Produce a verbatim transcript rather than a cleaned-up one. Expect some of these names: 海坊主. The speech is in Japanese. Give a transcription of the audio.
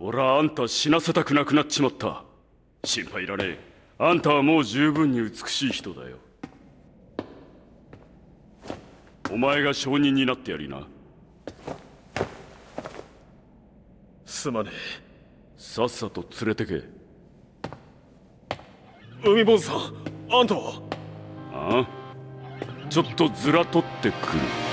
俺はあんた死なせたくなくなっちまった。心配いらねえ。あんたはもう十分に美しい人だよ。お前が証人になってやりな。すまねえ。さっさと連れてけ。海坊主さん、あんたは？ああ、ちょっとずら取ってくる。